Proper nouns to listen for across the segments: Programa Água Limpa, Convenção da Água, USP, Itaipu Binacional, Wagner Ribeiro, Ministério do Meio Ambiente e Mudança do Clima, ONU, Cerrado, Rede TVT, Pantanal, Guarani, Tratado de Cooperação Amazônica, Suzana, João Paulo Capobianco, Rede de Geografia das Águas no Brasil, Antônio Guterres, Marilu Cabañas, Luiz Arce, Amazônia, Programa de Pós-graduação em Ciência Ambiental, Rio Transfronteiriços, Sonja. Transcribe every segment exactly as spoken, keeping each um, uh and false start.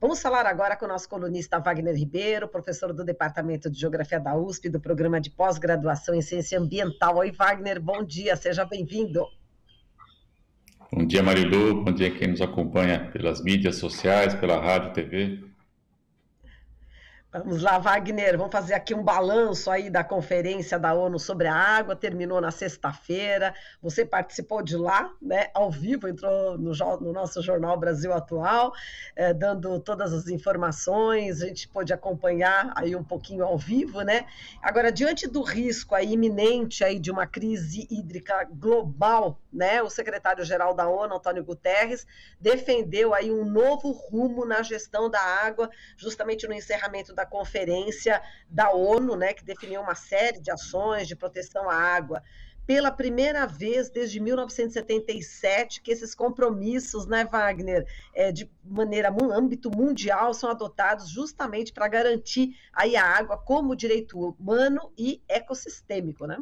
Vamos falar agora com o nosso colunista Wagner Ribeiro, professor do Departamento de Geografia da U S P, do Programa de Pós-graduação em Ciência Ambiental. Oi, Wagner, bom dia, seja bem-vindo. Bom dia, Marilu, bom dia quem nos acompanha pelas mídias sociais, pela rádio, T V. Vamos lá, Wagner, vamos fazer aqui um balanço aí da conferência da ONU sobre a água, terminou na sexta-feira, você participou de lá, né, ao vivo, entrou no, no nosso jornal Brasil Atual, eh, dando todas as informações, a gente pôde acompanhar aí um pouquinho ao vivo, né? Agora, diante do risco aí iminente aí de uma crise hídrica global, né, o secretário-geral da ONU, Antônio Guterres, defendeu aí um novo rumo na gestão da água, justamente no encerramento da conferência da ONU, né, que definiu uma série de ações de proteção à água. Pela primeira vez desde mil novecentos e setenta e sete que esses compromissos, né, Wagner, é, de maneira no âmbito mundial são adotados justamente para garantir aí a água como direito humano e ecossistêmico, né?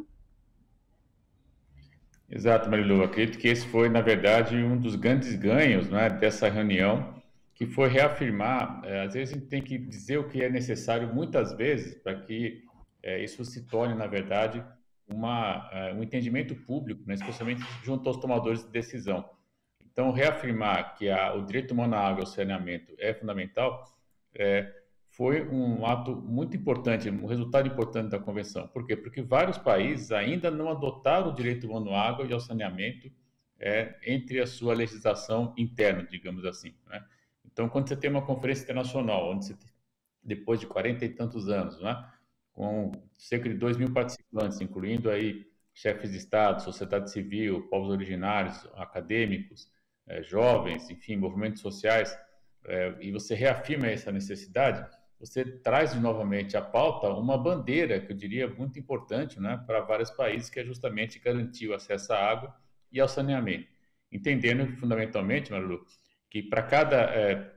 Exato, Marilu. Eu acredito que esse foi, na verdade, um dos grandes ganhos, né, dessa reunião, que foi reafirmar, é, às vezes a gente tem que dizer o que é necessário muitas vezes para que é, isso se torne, na verdade, uma, é, um entendimento público, né, especialmente junto aos tomadores de decisão. Então, reafirmar que a, o direito humano à água e ao saneamento é fundamental é, foi um ato muito importante, um resultado importante da Convenção. Por quê? Porque vários países ainda não adotaram o direito humano à água e ao saneamento é, entre a sua legislação interna, digamos assim, né? Então, quando você tem uma conferência internacional, onde você tem, depois de quarenta e tantos anos, né, com cerca de dois mil participantes, incluindo aí chefes de Estado, sociedade civil, povos originários, acadêmicos, é, jovens, enfim, movimentos sociais, é, e você reafirma essa necessidade, você traz novamente à pauta uma bandeira, que eu diria muito importante, né, para vários países, que é justamente garantir o acesso à água e ao saneamento. Entendendo, fundamentalmente, Marilu, que para cada é,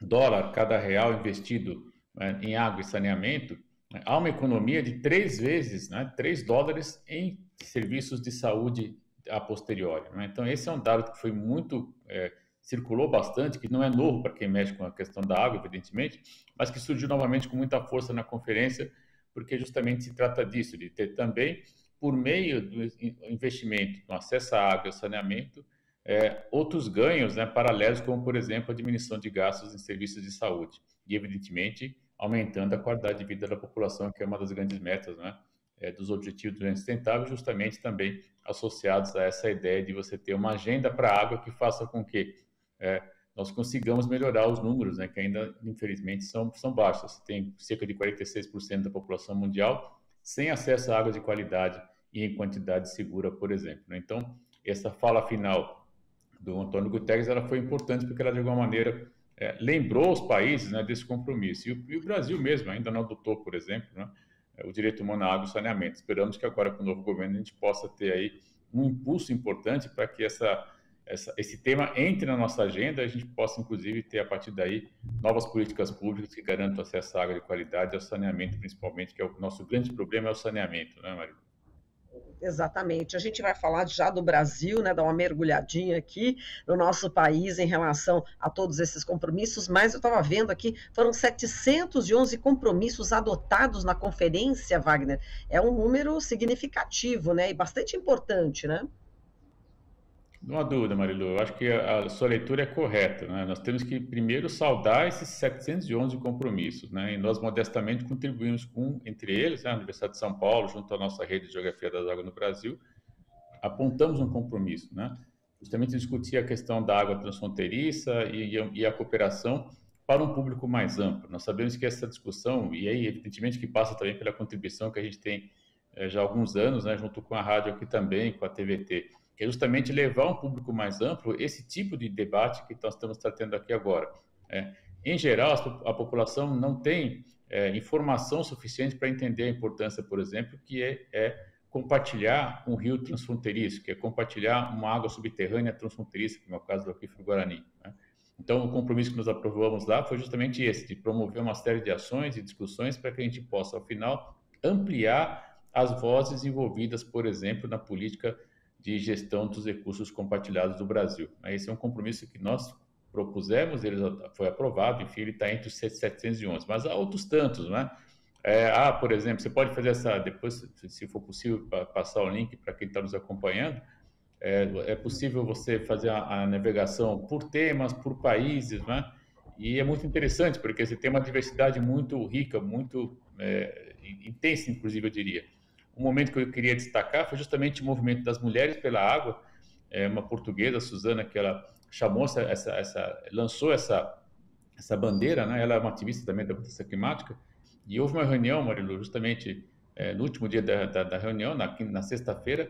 dólar, cada real investido, né, em água e saneamento, né, há uma economia de três vezes, né, três dólares em serviços de saúde a posteriori, né? Então, esse é um dado que foi muito, é, circulou bastante, que não é novo para quem mexe com a questão da água, evidentemente, mas que surgiu novamente com muita força na conferência, porque justamente se trata disso, de ter também, por meio do investimento no acesso à água e ao saneamento, É, outros ganhos, né, paralelos, como, por exemplo, a diminuição de gastos em serviços de saúde e, evidentemente, aumentando a qualidade de vida da população, que é uma das grandes metas, né, é, dos objetivos do desenvolvimento sustentável, justamente também associados a essa ideia de você ter uma agenda para a água que faça com que é, nós consigamos melhorar os números, né, que ainda, infelizmente, são, são baixos. Você tem cerca de quarenta e seis por cento da população mundial sem acesso à água de qualidade e em quantidade segura, por exemplo, né? Então, essa fala final do Antônio Guterres, ela foi importante porque ela, de alguma maneira, é, lembrou os países, né, desse compromisso. E o, e o Brasil mesmo ainda não adotou, por exemplo, né, o direito humano à água e saneamento. Esperamos que agora, com o novo governo, a gente possa ter aí um impulso importante para que essa, essa, esse tema entre na nossa agenda e a gente possa, inclusive, ter, a partir daí, novas políticas públicas que garantam acesso à água de qualidade e ao saneamento, principalmente, que é o nosso grande problema, é o saneamento, né, Marilu? Exatamente, a gente vai falar já do Brasil, né, dar uma mergulhadinha aqui no nosso país em relação a todos esses compromissos, mas eu estava vendo aqui, foram setecentos e onze compromissos adotados na conferência, Wagner, é um número significativo, né, e bastante importante, né? Não há dúvida, Marilu, eu acho que a sua leitura é correta, né? Nós temos que primeiro saudar esses setecentos e onze compromissos, né? E nós modestamente contribuímos com, entre eles, né, a Universidade de São Paulo, junto à nossa Rede de Geografia das Águas no Brasil, apontamos um compromisso, né? Justamente discutir a questão da água transfronteiriça e, e a cooperação para um público mais amplo. Nós sabemos que essa discussão, e aí evidentemente que passa também pela contribuição que a gente tem eh, já há alguns anos, né, junto com a rádio aqui também, com a T V T, que é justamente levar a um público mais amplo esse tipo de debate que nós estamos tratando aqui agora. É, em geral, a população não tem é, informação suficiente para entender a importância, por exemplo, que é, é compartilhar um rio transfronteiriço, que é compartilhar uma água subterrânea transfronteiriça, como é o caso do aquífero Guarani, né? Então, o compromisso que nós aprovamos lá foi justamente esse, de promover uma série de ações e discussões para que a gente possa, ao final, ampliar as vozes envolvidas, por exemplo, na política de gestão dos recursos compartilhados do Brasil. Esse é um compromisso que nós propusemos, ele foi aprovado, enfim, ele está entre os setecentos e onze, mas há outros tantos, né? É, ah, por exemplo, você pode fazer essa, depois, se for possível, passar o link para quem está nos acompanhando, é, é possível você fazer a, a navegação por temas, por países, né? E é muito interessante, porque você tem uma diversidade muito rica, muito é, intensa, inclusive, eu diria. Um momento que eu queria destacar foi justamente o movimento das mulheres pela água, é, uma portuguesa, Suzana, que ela chamou, essa, essa, essa, lançou essa, essa bandeira, né? Ela é uma ativista também da mudança climática, e houve uma reunião, Marilu, justamente é, no último dia da, da, da reunião, na, na sexta-feira,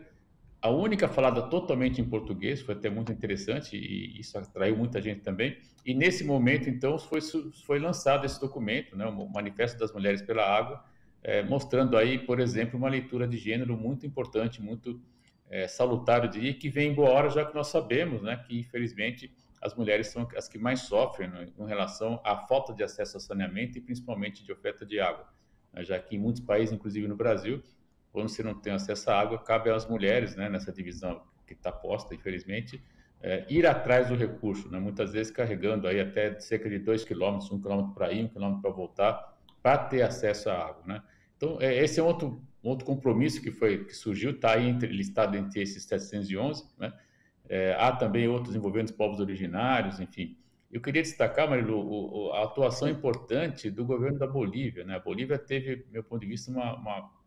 a única falada totalmente em português, foi até muito interessante e isso atraiu muita gente também. E nesse momento, então, foi, foi lançado esse documento, né, o Manifesto das Mulheres pela Água, é, mostrando aí, por exemplo, uma leitura de gênero muito importante, muito é, salutar, eu diria, que vem em boa hora, já que nós sabemos, né, que infelizmente as mulheres são as que mais sofrem, né, em relação à falta de acesso ao saneamento e principalmente de oferta de água, né, já que em muitos países, inclusive no Brasil, quando você não tem acesso à água, cabe às mulheres, né, nessa divisão que está posta, infelizmente, é, ir atrás do recurso, né, muitas vezes carregando aí até cerca de dois quilômetros, um quilômetro para ir, um quilômetro para voltar, para ter acesso à água, né? Então, é, esse é um outro, um outro compromisso que, foi, que surgiu, está aí entre, listado entre esses setecentos e onze, né? É, há também outros envolvendo os povos originários, enfim. Eu queria destacar, Marilu, o, o, a atuação importante do governo da Bolívia, né? A Bolívia teve, do meu ponto de vista, uma... uma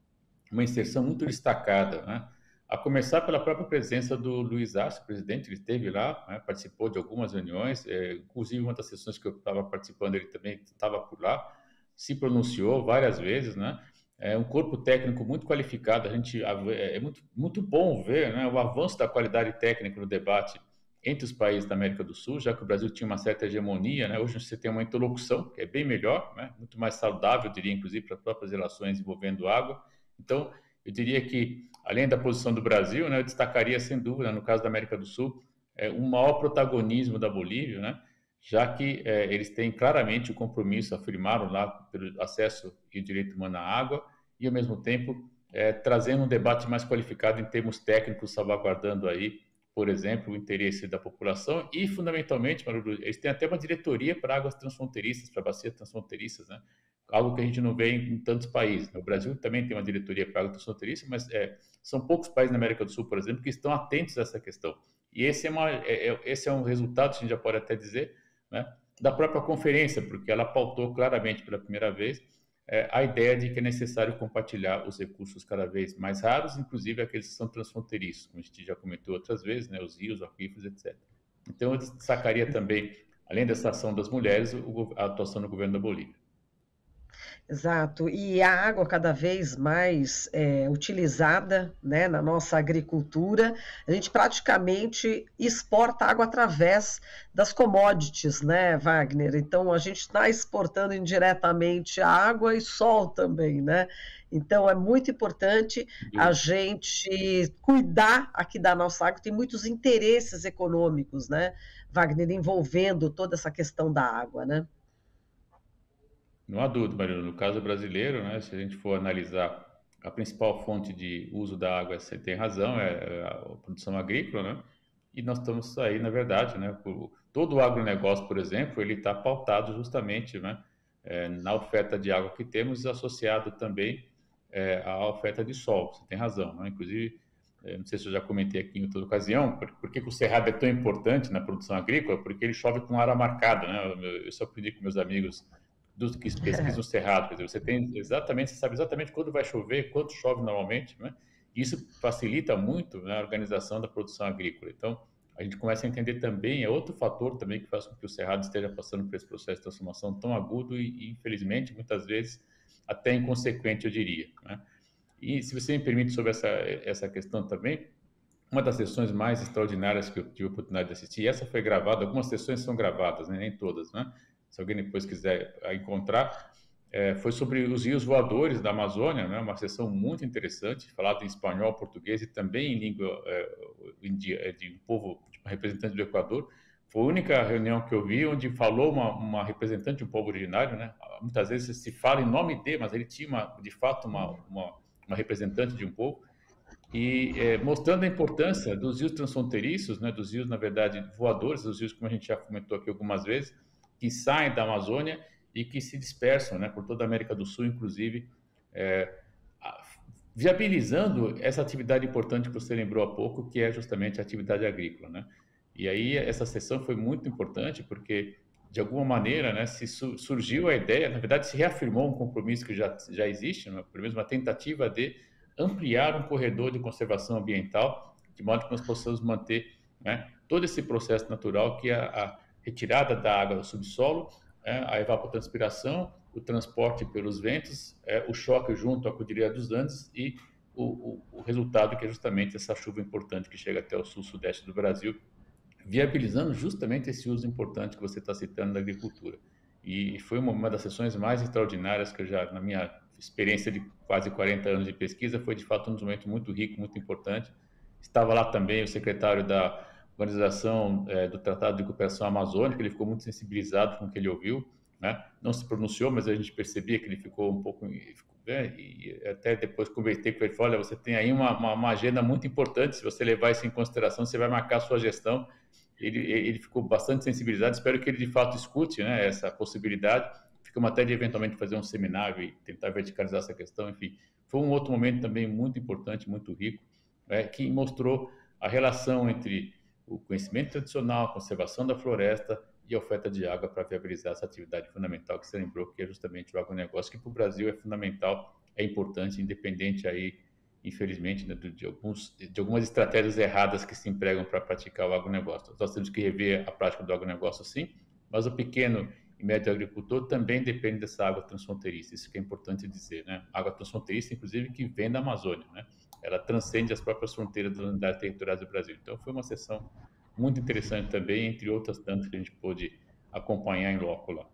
uma inserção muito destacada, né? A começar pela própria presença do Luiz Arce, presidente, ele esteve lá, né? Participou de algumas reuniões, é, inclusive uma das sessões que eu estava participando, ele também estava por lá, se pronunciou várias vezes, né? É um corpo técnico muito qualificado, a gente, é muito, muito bom ver, né, o avanço da qualidade técnica no debate entre os países da América do Sul, já que o Brasil tinha uma certa hegemonia, né? Hoje você tem uma interlocução que é bem melhor, né? Muito mais saudável, eu diria, inclusive, para as próprias relações envolvendo água. Então, eu diria que, além da posição do Brasil, né, eu destacaria, sem dúvida, no caso da América do Sul, é, um maior protagonismo da Bolívia, né, já que é, eles têm claramente o compromisso, afirmaram lá, pelo acesso e o direito humano à água, e, ao mesmo tempo, é, trazendo um debate mais qualificado em termos técnicos, salvaguardando aí, por exemplo, o interesse da população e, fundamentalmente, eles têm até uma diretoria para águas transfronteiriças, para bacias transfronteiriças, né? Algo que a gente não vê em, em tantos países. O Brasil também tem uma diretoria para água transfronteiriça, mas é, são poucos países na América do Sul, por exemplo, que estão atentos a essa questão. E esse é, uma, é, esse é um resultado, a gente já pode até dizer, né, da própria conferência, porque ela pautou claramente pela primeira vez é, a ideia de que é necessário compartilhar os recursos cada vez mais raros, inclusive aqueles que são transfronteiriços, como a gente já comentou outras vezes, né, os rios, os aquíferos, etcétera. Então, eu destacaria também, além dessa ação das mulheres, o, a atuação do governo da Bolívia. Exato, e a água cada vez mais é, utilizada, né, na nossa agricultura, a gente praticamente exporta água através das commodities, né, Wagner? Então, a gente está exportando indiretamente a água e sol também, né? Então, é muito importante a gente cuidar aqui da nossa água. Tem muitos interesses econômicos, né, Wagner, envolvendo toda essa questão da água, né? Não há dúvida, Marilu. No caso brasileiro, né, se a gente for analisar, a principal fonte de uso da água, você tem razão, é a produção agrícola, né? E nós estamos aí, na verdade, né, por, todo o agronegócio, por exemplo, ele está pautado justamente, né, é, na oferta de água que temos, associado também é, à oferta de sol, você tem razão, né? Inclusive, é, não sei se eu já comentei aqui em outra ocasião, por, por que, que o Cerrado é tão importante na produção agrícola? Porque ele chove com ara marcada, né? Eu, eu só pedi com meus amigos dos que pesquisam o Cerrado, quer dizer, você tem exatamente, você sabe exatamente quando vai chover, quanto chove normalmente, né? Isso facilita muito, né, a organização da produção agrícola. Então, a gente começa a entender também, é outro fator também que faz com que o Cerrado esteja passando por esse processo de transformação tão agudo e, infelizmente, muitas vezes, até inconsequente, eu diria, né? E, se você me permite, sobre essa, essa questão também, uma das sessões mais extraordinárias que eu tive a oportunidade de assistir, e essa foi gravada, algumas sessões são gravadas, né, nem todas, né? Se alguém depois quiser encontrar, é, foi sobre os rios voadores da Amazônia, né, uma sessão muito interessante, falada em espanhol, português e também em língua é, india, de um povo, de uma representante do Equador. Foi a única reunião que eu vi onde falou uma, uma representante de um povo originário, né? Muitas vezes se fala em nome de, mas ele tinha, uma, de fato, uma, uma, uma representante de um povo. e é, mostrando a importância dos rios transfronteiriços, né, dos rios, na verdade, voadores, dos rios, como a gente já comentou aqui algumas vezes, que saem da Amazônia e que se dispersam, né, por toda a América do Sul, inclusive, é, viabilizando essa atividade importante que você lembrou há pouco, que é justamente a atividade agrícola, né? E aí essa sessão foi muito importante porque, de alguma maneira, né, se su surgiu a ideia, na verdade se reafirmou um compromisso que já, já existe, né, pelo menos uma tentativa de ampliar um corredor de conservação ambiental, de modo que nós possamos manter, né, todo esse processo natural que é a, a retirada da água do subsolo, é, a evapotranspiração, o transporte pelos ventos, é, o choque junto à Cordilheira dos Andes e o, o, o resultado que é justamente essa chuva importante que chega até o sul-sudeste do Brasil, viabilizando justamente esse uso importante que você está citando da agricultura. E foi uma, uma das sessões mais extraordinárias que eu já, na minha experiência de quase quarenta anos de pesquisa, foi de fato um momento muito rico, muito importante. Estava lá também o secretário da Organização é, do Tratado de Cooperação Amazônica, ele ficou muito sensibilizado com o que ele ouviu, né? Não se pronunciou, mas a gente percebia que ele ficou um pouco... Né? E até depois conversei com ele, falei, olha, você tem aí uma, uma, uma agenda muito importante, se você levar isso em consideração, você vai marcar a sua gestão. Ele, ele ficou bastante sensibilizado, espero que ele de fato escute, né, essa possibilidade. Ficamos até de eventualmente fazer um seminário e tentar verticalizar essa questão, enfim. Foi um outro momento também muito importante, muito rico, né, que mostrou a relação entre o conhecimento tradicional, a conservação da floresta e a oferta de água para viabilizar essa atividade fundamental que você lembrou, que é justamente o agronegócio, que para o Brasil é fundamental, é importante, independente aí, infelizmente, né, de, alguns, de algumas estratégias erradas que se empregam para praticar o agronegócio. Nós temos que rever a prática do agronegócio, sim, mas o pequeno e médio agricultor também depende dessa água transfronteiriça, isso que é importante dizer, né? Água transfronteiriça, inclusive, que vem da Amazônia, né? Ela transcende as próprias fronteiras das unidades territoriais do Brasil. Então, foi uma sessão muito interessante também, entre outras tantas que a gente pôde acompanhar em loco lá.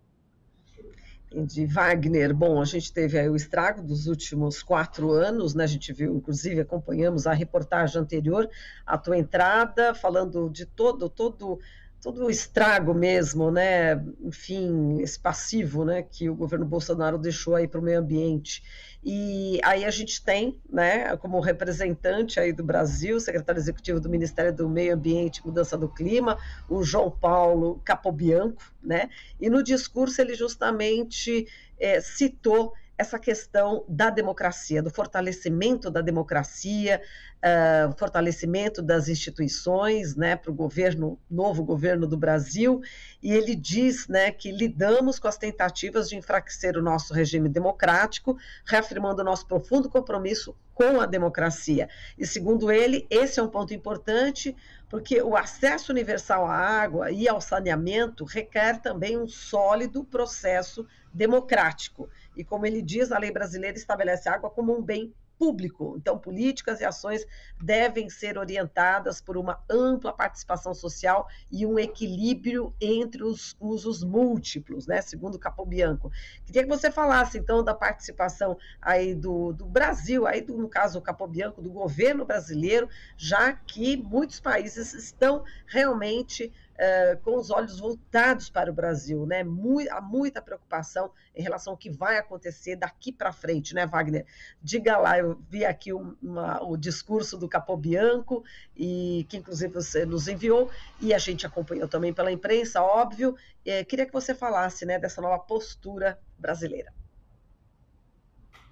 De Wagner, bom, a gente teve aí o estrago dos últimos quatro anos, né? A gente viu, inclusive, acompanhamos a reportagem anterior, a tua entrada, falando de todo, todo, todo o estrago mesmo, né? Enfim, esse passivo, né, que o governo Bolsonaro deixou aí para o meio ambiente. E aí a gente tem, né, como representante aí do Brasil, secretário executivo do Ministério do Meio Ambiente e Mudança do Clima, o João Paulo Capobianco, né, e no discurso ele justamente é, citou essa questão da democracia, do fortalecimento da democracia, uh, fortalecimento das instituições, né, para o governo, novo governo do Brasil, e ele diz, né, que lidamos com as tentativas de enfraquecer o nosso regime democrático, reafirmando o nosso profundo compromisso com a democracia. E, segundo ele, esse é um ponto importante, porque o acesso universal à água e ao saneamento requer também um sólido processo democrático. E, como ele diz, a lei brasileira estabelece a água como um bem público. Então, políticas e ações devem ser orientadas por uma ampla participação social e um equilíbrio entre os usos múltiplos, né? Segundo Capobianco. Queria que você falasse, então, da participação aí do, do Brasil, aí do, no caso, o Capobianco, do governo brasileiro, já que muitos países estão realmente... Uh, com os olhos voltados para o Brasil, né? Muito, há muita preocupação em relação ao que vai acontecer daqui para frente, né, Wagner? Diga lá, eu vi aqui uma, o discurso do Capobianco, e, que inclusive você nos enviou, e a gente acompanhou também pela imprensa, óbvio. Eh, queria que você falasse, né, dessa nova postura brasileira.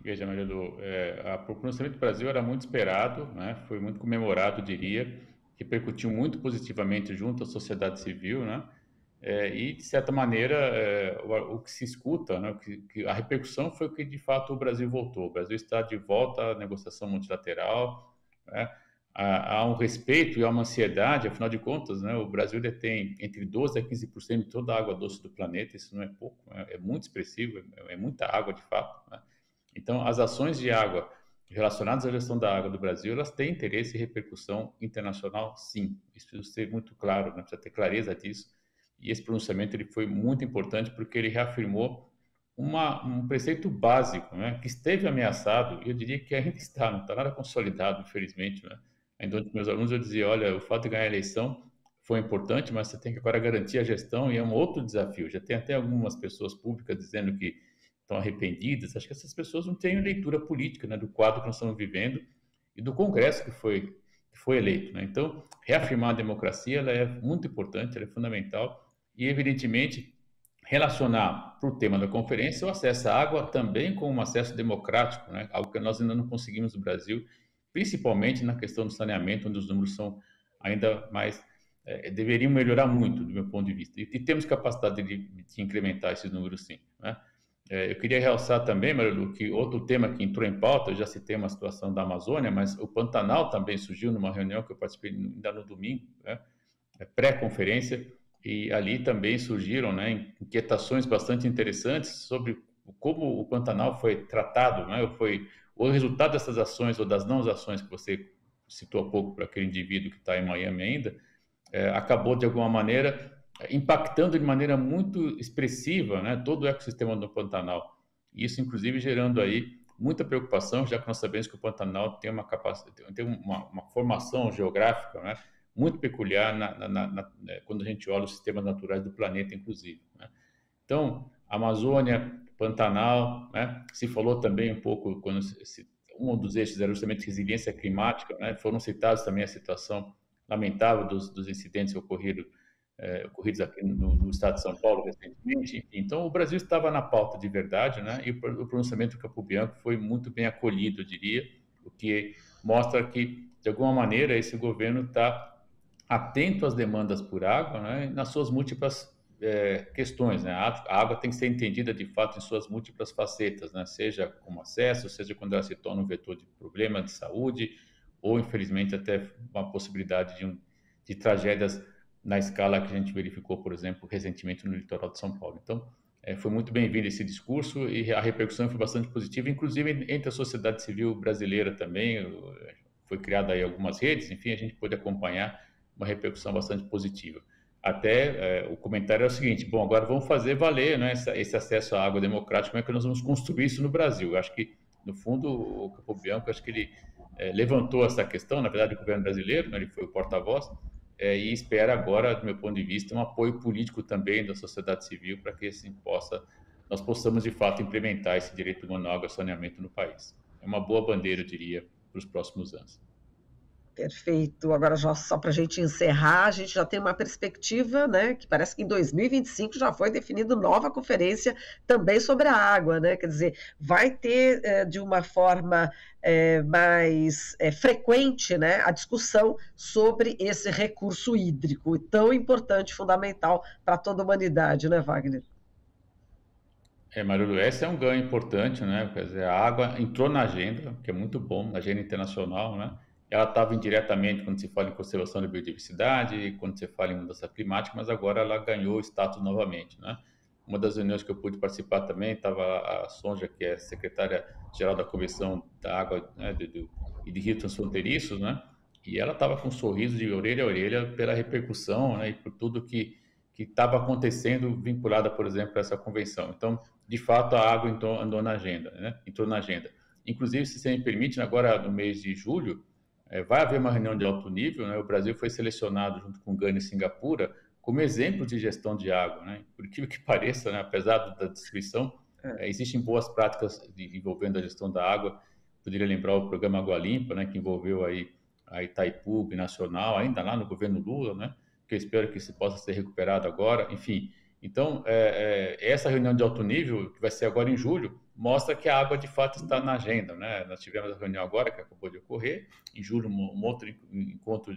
Veja, Marilu, é, o pronunciamento do Brasil era muito esperado, né? Foi muito comemorado, diria, repercutiu muito positivamente junto à sociedade civil, né? É, e, de certa maneira, é, o, o que se escuta, né? que, que a repercussão foi que, de fato, o Brasil voltou. O Brasil está de volta à negociação multilateral, né? Há, há um respeito e há uma ansiedade, afinal de contas, né? O Brasil detém entre doze a quinze por cento de toda a água doce do planeta, isso não é pouco, é, é muito expressivo, é, é muita água, de fato, né? Então, as ações de água relacionadas à gestão da água do Brasil, elas têm interesse e repercussão internacional, sim. Isso precisa ser muito claro, né? Precisa ter clareza disso. E esse pronunciamento ele foi muito importante porque ele reafirmou uma, um preceito básico, né? Que esteve ameaçado, e eu diria que ainda está, não está nada consolidado, infelizmente, né? Ainda onde meus alunos eu dizia, olha, o fato de ganhar a eleição foi importante, mas você tem que agora garantir a gestão, e é um outro desafio. Já tem até algumas pessoas públicas dizendo que estão arrependidas. Acho que essas pessoas não têm leitura política, né, do quadro que nós estamos vivendo e do Congresso que foi, que foi eleito, né? Então, reafirmar a democracia, ela é muito importante, ela é fundamental, e evidentemente relacionar para o tema da conferência o acesso à água também com um acesso democrático, né? Algo que nós ainda não conseguimos no Brasil, principalmente na questão do saneamento, onde os números são ainda mais, é, deveriam melhorar muito, do meu ponto de vista, e, e temos capacidade de, de incrementar esses números sim, né? É, eu queria realçar também, Marilu, que outro tema que entrou em pauta, eu já citei uma situação da Amazônia, mas o Pantanal também surgiu numa reunião que eu participei ainda no domingo, né? Pré-conferência, e ali também surgiram, né, inquietações bastante interessantes sobre como o Pantanal foi tratado, né, foi o resultado dessas ações ou das não ações que você citou há pouco para aquele indivíduo que está em Miami ainda, é, acabou de alguma maneira impactando de maneira muito expressiva, né, todo o ecossistema do Pantanal. Isso, inclusive, gerando aí muita preocupação, já que nós sabemos que o Pantanal tem uma capacidade, tem uma, uma formação geográfica, né, muito peculiar na, na, na, na, quando a gente olha os sistemas naturais do planeta, inclusive, né? Então, Amazônia, Pantanal, né? Se falou também um pouco, quando se, um dos eixos era justamente resiliência climática, né? Foram citados também a situação lamentável dos, dos incidentes ocorridos, é, ocorridos aqui no, no estado de São Paulo recentemente, enfim. Então, o Brasil estava na pauta de verdade, né? E o, o pronunciamento do Capobianco foi muito bem acolhido, eu diria, o que mostra que, de alguma maneira, esse governo está atento às demandas por água, né, nas suas múltiplas é, questões, né? A água tem que ser entendida, de fato, em suas múltiplas facetas, né? Seja como acesso, seja quando ela se torna um vetor de problema de saúde, ou, infelizmente, até uma possibilidade de, um, de tragédias na escala que a gente verificou, por exemplo, recentemente no litoral de São Paulo. Então, é, foi muito bem-vindo esse discurso e a repercussão foi bastante positiva, inclusive entre a sociedade civil brasileira também, foi criada aí algumas redes, enfim, a gente pôde acompanhar uma repercussão bastante positiva. Até é, o comentário é o seguinte: bom, agora vamos fazer valer, né, essa, esse acesso à água democrática, como é que nós vamos construir isso no Brasil? Eu acho que, no fundo, o Capobianco, acho que ele é, levantou essa questão, na verdade, o governo brasileiro, né, ele foi o porta-voz, é, e espera agora, do meu ponto de vista, um apoio político também da sociedade civil para que assim, possa, nós possamos, de fato, implementar esse direito humano à água e saneamento no país. É uma boa bandeira, eu diria, para os próximos anos. Perfeito. Agora, já, só para a gente encerrar, a gente já tem uma perspectiva, né, que parece que em dois mil e vinte e cinco já foi definida nova conferência também sobre a água, né? Quer dizer, vai ter é, de uma forma é, mais é, frequente, né, a discussão sobre esse recurso hídrico tão importante, fundamental para toda a humanidade, né, Wagner? É, Marilu, esse é um ganho importante, né? Quer dizer, a água entrou na agenda, que é muito bom, na agenda internacional, né? Ela estava indiretamente quando se fala em conservação da biodiversidade, quando se fala em mudança climática, mas agora ela ganhou status novamente, né? Uma das reuniões que eu pude participar também, estava a Sonja, que é secretária-geral da Convenção da Água, né, e de Rio Transfronteiriços, né? E ela estava com um sorriso de orelha a orelha pela repercussão, né, e por tudo que que estava acontecendo vinculada, por exemplo, a essa convenção. Então, de fato, a água entrou, andou na agenda, né? Entrou na agenda. Inclusive, se você me permite, agora no mês de julho, vai haver uma reunião de alto nível, né? O Brasil foi selecionado, junto com Guarani e Singapura, como exemplo de gestão de água, né? Por incrível que pareça, né? Apesar da descrição, é, existem boas práticas de, envolvendo a gestão da água. Poderia lembrar o programa Água Limpa, né? Que envolveu aí a Itaipu Binacional, ainda lá no governo Lula, né? Que eu espero que se possa ser recuperado agora, enfim. Então, é, é, essa reunião de alto nível, que vai ser agora em julho, mostra que a água, de fato, está na agenda, né? Nós tivemos a reunião agora, que acabou de ocorrer, em julho, um outro encontro,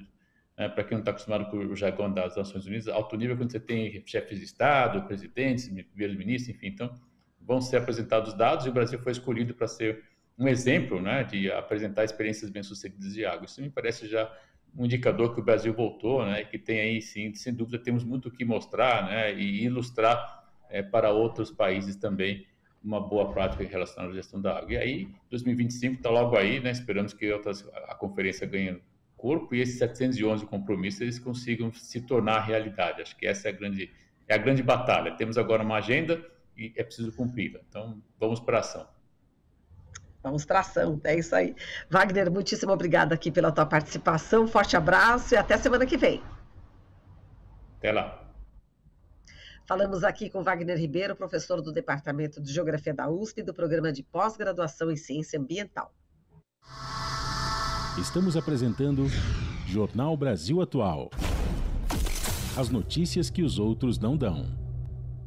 né, para quem não está acostumado com o jargão das Nações Unidas, alto nível é quando você tem chefes de Estado, presidentes, primeiros-ministros, enfim, então, vão ser apresentados dados e o Brasil foi escolhido para ser um exemplo, né, de apresentar experiências bem-sucedidas de água. Isso me parece já um indicador que o Brasil voltou, né, que tem aí, sim, sem dúvida, temos muito o que mostrar, né, e ilustrar é, para outros países também uma boa prática em relação à gestão da água. E aí, dois mil e vinte e cinco está logo aí, né, esperamos que outras, a conferência ganhe corpo e esses setecentos e onze compromissos eles consigam se tornar realidade. Acho que essa é a grande, é a grande batalha. Temos agora uma agenda e é preciso cumpri-la. Então, vamos para a ação. Vamos para ação, é isso aí. Wagner, muitíssimo obrigada aqui pela tua participação, forte abraço e até semana que vem. Até lá. Falamos aqui com Wagner Ribeiro, professor do Departamento de Geografia da U S P, do Programa de Pós-graduação em Ciência Ambiental. Estamos apresentando Jornal Brasil Atual. As notícias que os outros não dão.